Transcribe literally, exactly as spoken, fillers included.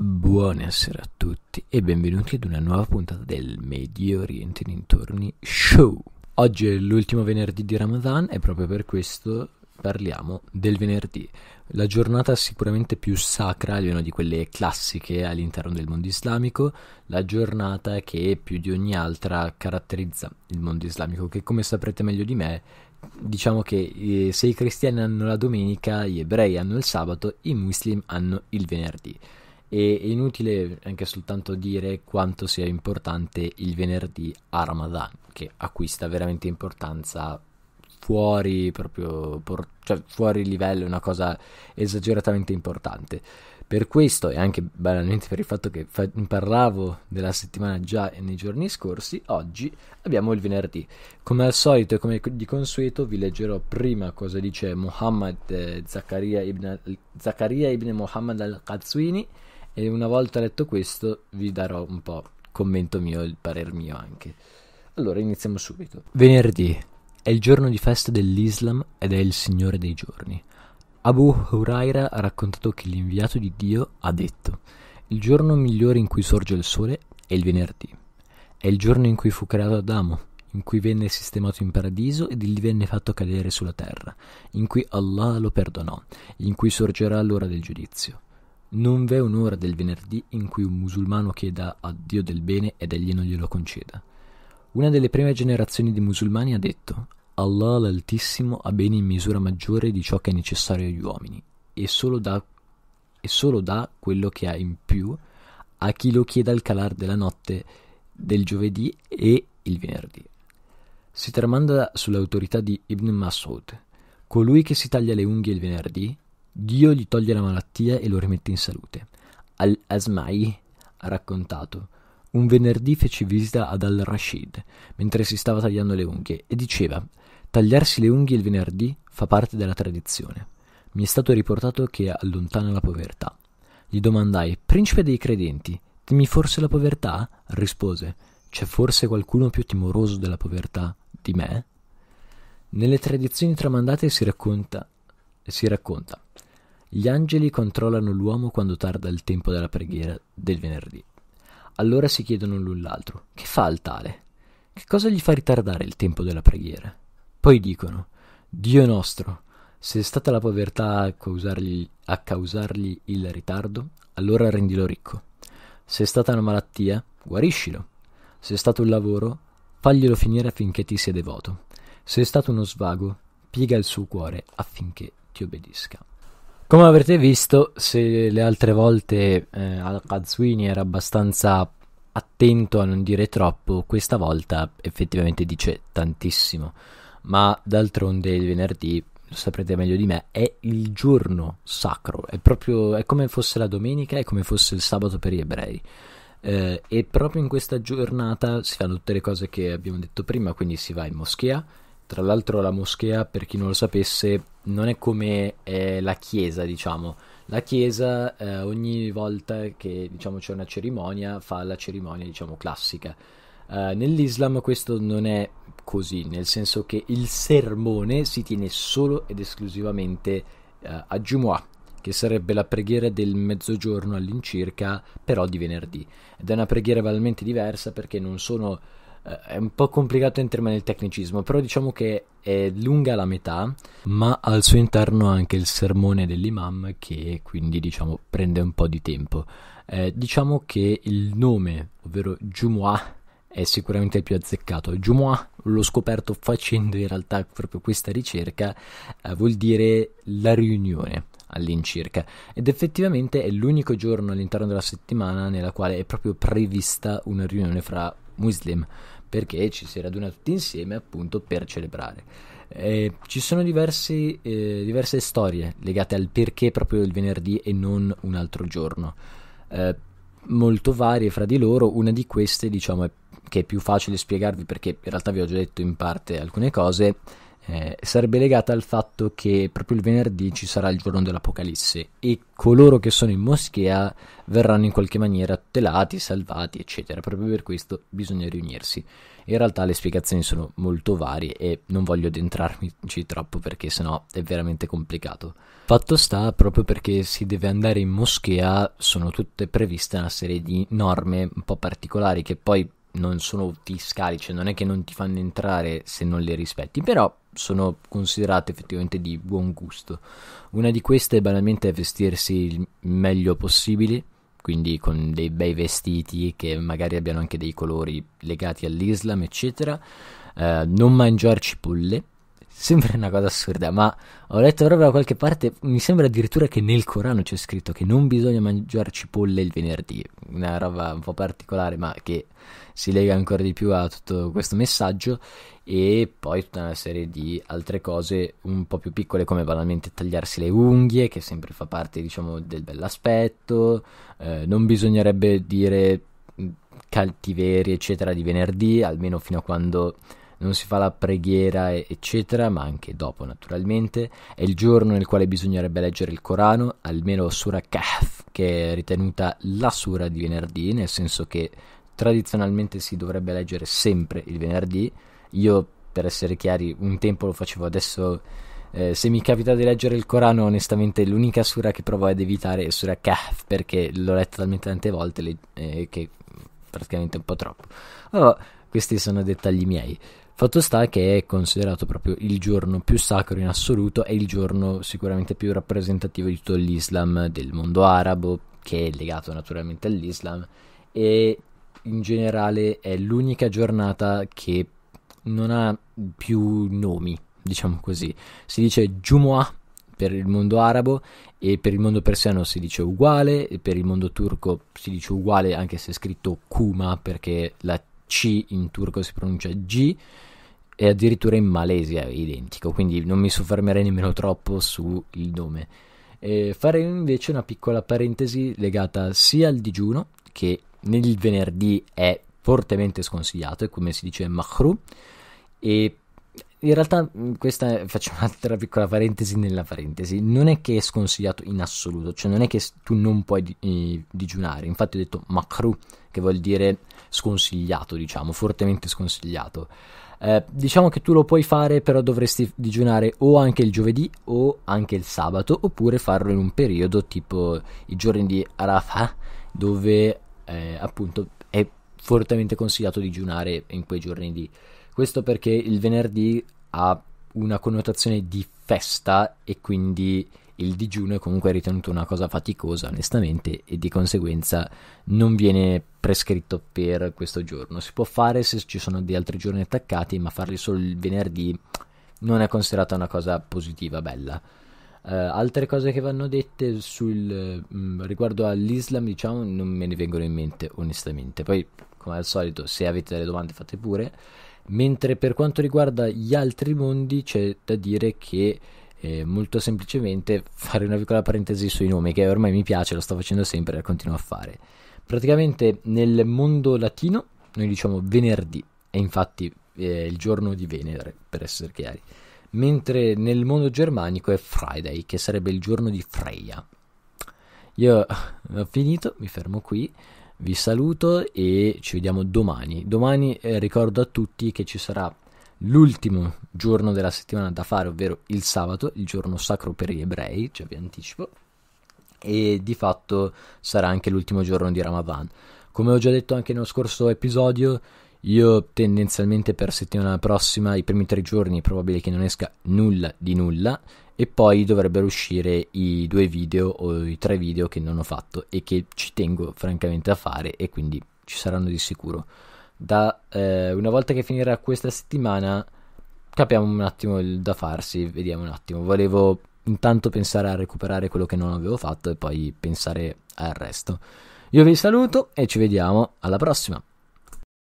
Buonasera a tutti e benvenuti ad una nuova puntata del Medio Oriente e Dintorni Show. Oggi è l'ultimo venerdì di Ramadan e proprio per questo parliamo del venerdì. La giornata sicuramente più sacra, almeno di quelle classiche all'interno del mondo islamico, la giornata che più di ogni altra caratterizza il mondo islamico, che come saprete meglio di me, diciamo che eh, se i cristiani hanno la domenica, gli ebrei hanno il sabato, i muslim hanno il venerdì. E è inutile anche soltanto dire quanto sia importante il venerdì a Ramadan, che acquista veramente importanza fuori proprio por- cioè fuori livello, una cosa esageratamente importante. Per questo, e anche banalmente per il fatto che fa- parlavo della settimana già nei giorni scorsi, oggi abbiamo il venerdì. Come al solito e come di consueto vi leggerò prima cosa dice Muhammad eh, Zaccaria ibn, Zaccaria ibn Muhammad al-Kazwini, e una volta letto questo vi darò un po' commento mio, il parer mio anche. Allora iniziamo subito. Venerdì è il giorno di festa dell'Islam ed è il Signore dei giorni. Abu Huraira ha raccontato che l'inviato di Dio ha detto: il giorno migliore in cui sorge il sole è il venerdì. È il giorno in cui fu creato Adamo, in cui venne sistemato in paradiso ed gli venne fatto cadere sulla terra, in cui Allah lo perdonò, in cui sorgerà l'ora del giudizio. Non v'è un'ora del venerdì in cui un musulmano chieda a Dio del bene ed egli non glielo conceda. Una delle prime generazioni di musulmani ha detto: Allah l'Altissimo ha beni in misura maggiore di ciò che è necessario agli uomini, e solo dà, e solo dà quello che ha in più a chi lo chieda al calar della notte del giovedì e il venerdì. Si tramanda sull'autorità di Ibn Mas'ud: colui che si taglia le unghie il venerdì, Dio gli toglie la malattia e lo rimette in salute. Al-Asma'i ha raccontato: un venerdì feci visita ad Al-Rashid mentre si stava tagliando le unghie e diceva: tagliarsi le unghie il venerdì fa parte della tradizione. Mi è stato riportato che allontana la povertà. Gli domandai: principe dei credenti, temi forse la povertà? Rispose: c'è forse qualcuno più timoroso della povertà di me? Nelle tradizioni tramandate si racconta, si racconta gli angeli controllano l'uomo quando tarda il tempo della preghiera del venerdì. Allora si chiedono l'un l'altro: che fa il tale? Che cosa gli fa ritardare il tempo della preghiera? Poi dicono: Dio nostro, se è stata la povertà a causargli, a causargli il ritardo, allora rendilo ricco. Se è stata una malattia, guariscilo. Se è stato un lavoro, faglielo finire affinché ti sia devoto. Se è stato uno svago, piega il suo cuore affinché ti obbedisca. Come avrete visto, se le altre volte eh, Al-Kazwini era abbastanza attento a non dire troppo, questa volta effettivamente dice tantissimo. Ma d'altronde il venerdì, lo saprete meglio di me, è il giorno sacro, è proprio è come fosse la domenica, è come fosse il sabato per gli ebrei. Eh, e proprio in questa giornata si fanno tutte le cose che abbiamo detto prima, quindi si va in moschea. Tra l'altro la moschea, per chi non lo sapesse, non è come eh, la chiesa, diciamo. La chiesa eh, ogni volta che diciamo c'è una cerimonia fa la cerimonia diciamo classica. Eh, nell'Islam questo non è così, nel senso che il sermone si tiene solo ed esclusivamente eh, a Jumu'ah, che sarebbe la preghiera del mezzogiorno all'incirca, però di venerdì. Ed è una preghiera veramente diversa perché non sono... è un po' complicato entrare nel tecnicismo, però diciamo che è lunga la metà, ma al suo interno anche il sermone dell'imam, che quindi diciamo prende un po' di tempo. Eh, diciamo che il nome, ovvero Jumu'ah, è sicuramente il più azzeccato. Jumu'ah l'ho scoperto facendo in realtà proprio questa ricerca, eh, vuol dire la riunione all'incirca, ed effettivamente è l'unico giorno all'interno della settimana nella quale è proprio prevista una riunione fra muslim, perché ci si raduna tutti insieme appunto per celebrare. Eh, ci sono diversi, eh, diverse storie legate al perché proprio il venerdì e non un altro giorno, eh, molto varie fra di loro. Una di queste diciamo è che è più facile spiegarvi perché in realtà vi ho già detto in parte alcune cose, eh, sarebbe legata al fatto che proprio il venerdì ci sarà il giorno dell'Apocalisse e coloro che sono in moschea verranno in qualche maniera tutelati, salvati, eccetera. Proprio per questo bisogna riunirsi. In realtà le spiegazioni sono molto varie e non voglio addentrarmici troppo perché sennò è veramente complicato. Fatto sta, proprio perché si deve andare in moschea, sono tutte previste una serie di norme un po' particolari che poi non sono fiscali, cioè non è che non ti fanno entrare se non le rispetti, però sono considerate effettivamente di buon gusto. Una di queste banalmente è vestirsi il meglio possibile, quindi con dei bei vestiti che magari abbiano anche dei colori legati all'Islam, eccetera. Eh, non mangiare cipolle. Sembra una cosa assurda, ma ho letto proprio da qualche parte, mi sembra addirittura che nel Corano c'è scritto che non bisogna mangiare cipolle il venerdì. Una roba un po' particolare, ma che si lega ancora di più a tutto questo messaggio. E poi tutta una serie di altre cose un po' più piccole, come banalmente tagliarsi le unghie, che sempre fa parte, diciamo, del bell'aspetto. Eh, non bisognerebbe dire cattiverie, eccetera, di venerdì, almeno fino a quando non si fa la preghiera, eccetera, ma anche dopo, naturalmente. È il giorno nel quale bisognerebbe leggere il Corano, almeno Sura Kahf, che è ritenuta la sura di venerdì, nel senso che tradizionalmente si dovrebbe leggere sempre il venerdì. Io, per essere chiari, un tempo lo facevo, adesso eh, se mi capita di leggere il Corano, onestamente l'unica sura che provo ad evitare è Sura Kahf, perché l'ho letta talmente tante volte le, eh, che praticamente è un po' troppo. Allora, questi sono dettagli miei. Fatto sta che è considerato proprio il giorno più sacro in assoluto, è il giorno sicuramente più rappresentativo di tutto l'Islam del mondo arabo, che è legato naturalmente all'Islam, e in generale è l'unica giornata che non ha più nomi, diciamo così. Si dice Jumu'ah per il mondo arabo, e per il mondo persiano si dice uguale, e per il mondo turco si dice uguale, anche se è scritto Kuma, perché la C in turco si pronuncia G, e addirittura in Malesia è identico, quindi non mi soffermerei nemmeno troppo sul nome. E farei invece una piccola parentesi legata sia al digiuno, che nel venerdì è fortemente sconsigliato, è come si dice makruh, e in realtà questa, faccio un'altra piccola parentesi nella parentesi, non è che è sconsigliato in assoluto, cioè non è che tu non puoi eh, digiunare. Infatti ho detto makruh, che vuol dire sconsigliato, diciamo, fortemente sconsigliato. Eh, diciamo che tu lo puoi fare, però dovresti digiunare o anche il giovedì o anche il sabato, oppure farlo in un periodo tipo i giorni di Arafah, dove eh, appunto è fortemente consigliato digiunare in quei giorni lì. Questo perché il venerdì ha una connotazione di festa e quindi il digiuno è comunque ritenuto una cosa faticosa, onestamente, e di conseguenza non viene prescritto per questo giorno. Si può fare se ci sono degli altri giorni attaccati, ma farli solo il venerdì non è considerata una cosa positiva, bella. Uh, altre cose che vanno dette sul, mh, riguardo all'Islam, diciamo, non me ne vengono in mente, onestamente. Poi, come al solito, se avete delle domande fate pure. Mentre per quanto riguarda gli altri mondi, c'è da dire che Eh, molto semplicemente fare una piccola parentesi sui nomi, che ormai mi piace, lo sto facendo sempre e continuo a fare. Praticamente nel mondo latino noi diciamo venerdì, e infatti eh, il giorno di Venere, per essere chiari, mentre nel mondo germanico è Friday, che sarebbe il giorno di Freya. Io ho finito, mi fermo qui, vi saluto e ci vediamo domani. Domani eh, ricordo a tutti che ci sarà l'ultimo giorno della settimana da fare, ovvero il sabato, il giorno sacro per gli ebrei, già vi anticipo, e di fatto sarà anche l'ultimo giorno di Ramadan. Come ho già detto anche nello scorso episodio, io tendenzialmente per settimana prossima, i primi tre giorni, è probabile che non esca nulla di nulla, e poi dovrebbero uscire i due video o i tre video che non ho fatto e che ci tengo francamente a fare, e quindi ci saranno di sicuro. Da eh, una volta che finirà questa settimana capiamo un attimo il da farsi, vediamo un attimo. Volevo intanto pensare a recuperare quello che non avevo fatto e poi pensare al resto. Io vi saluto e ci vediamo alla prossima.